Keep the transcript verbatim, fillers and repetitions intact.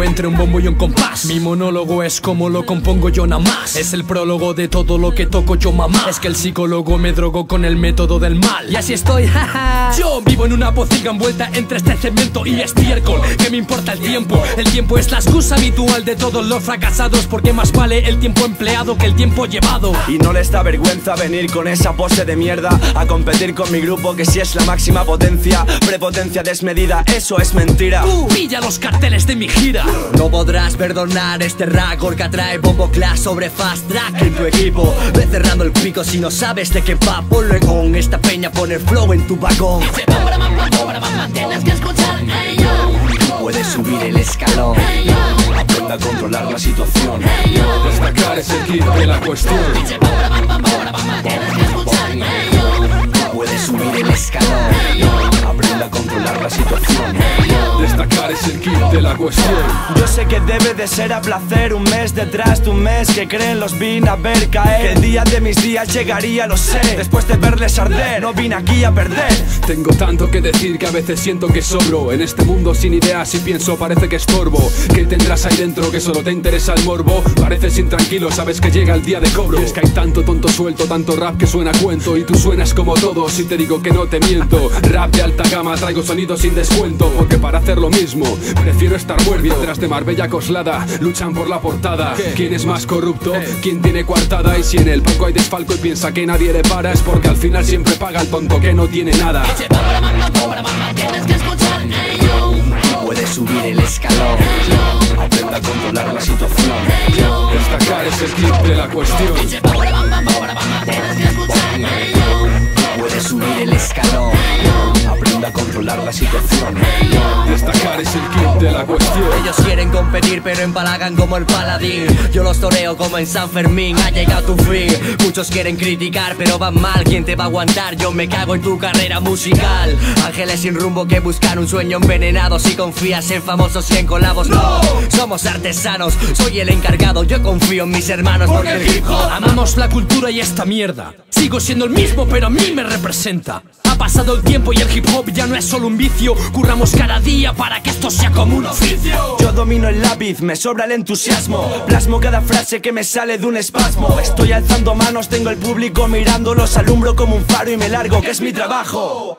como entre un bombo y un compás. Mi monólogo es como lo compongo yo nada más. Es el prólogo de todo lo que toco yo, mamá. Es que el psicólogo me drogó con el método del mal. Y así estoy, jaja. Yo vivo en una pocilga envuelta entre este cemento y estiércol. ¿Qué me importa el tiempo? El tiempo es la excusa habitual de todos los fracasados, porque más vale el tiempo empleado que el tiempo llevado. Y no les da vergüenza venir con esa pose de mierda a competir con mi grupo, que si es la máxima potencia, prepotencia desmedida, eso es mentira. Uh, pilla los carteles de mi gira. No podrás perdonar este récord que atrae Bombo Class sobre Fast Track en tu equipo. Ve cerrando el pico si no sabes de qué va, ponlo en on. Esta peña pone el flow en tu vagón. Tienes que escuchar, hey, yo. Puedes subir el escalón, hey, yo. Aprende a controlar la situación, hey, yo. Destacar es el kit de la cuestión. Tienes que escuchar, hey, yo. Puedes subir el escalón, hey, yo. Aprende a controlar la situación, hey, yo. Destacar es el kit de la cuestión. Yo sé que debe de ser a placer un mes detrás de un mes que creen los vine a ver caer. Que el día de mis días llegaría, lo sé. Después de verles arder, no vine aquí a perder. Tengo tanto que decir que a veces siento que sobro. En este mundo sin ideas, si pienso parece que estorbo. ¿Qué tendrás ahí dentro que solo te interesa el morbo? Pareces intranquilo, sabes que llega el día de cobro. Es que hay tanto tonto suelto, tanto rap que suena cuento. Y tú suenas como todos y te digo que no te miento. Rap de alta gama, traigo sonidos sin descuento. Porque para hacer lo mismo prefiero estar muerto. Tras de Marbella Coslada luchan por la portada. ¿Qué? ¿Quién es más corrupto? ¿Eh? ¿Quién tiene coartada? Y si en el banco hay desfalco y piensa que nadie le para, es porque al final siempre paga el tonto que no tiene nada. Tienes que escuchar, hey, yo. Puedes subir el escalón, hey, yo. Aprende a controlar la situación, hey, yo. Destacar es el clip de la cuestión. Tienes que escuchar, hey, yo. Puedes subir el escalón, hey, yo. Aprende a controlar la situación, hey, yo. Destacar es el clip de la cuestión. Ellos quieren competir pero empalagan como el paladín. Yo los toreo como en San Fermín. Ha llegado tu fin. Muchos quieren criticar pero van mal. ¿Quién te va a aguantar? Yo me cago en tu carrera musical. Ángeles sin rumbo que buscan un sueño envenenado. Si confías en famosos y en colabos, no. Somos artesanos, soy el encargado. Yo confío en mis hermanos porque el hip hop. Amamos la cultura y esta mierda. Sigo siendo el mismo pero a mí me representa. Ha pasado el tiempo y el hip hop ya no es solo un vicio. Curramos cada día para que esto sea como un oficio. Yo domino el lápiz, me sobra el entusiasmo. Plasmo cada frase que me sale de un espasmo. Estoy alzando manos, tengo el público mirando. Los alumbro como un faro y me largo, que es mi trabajo.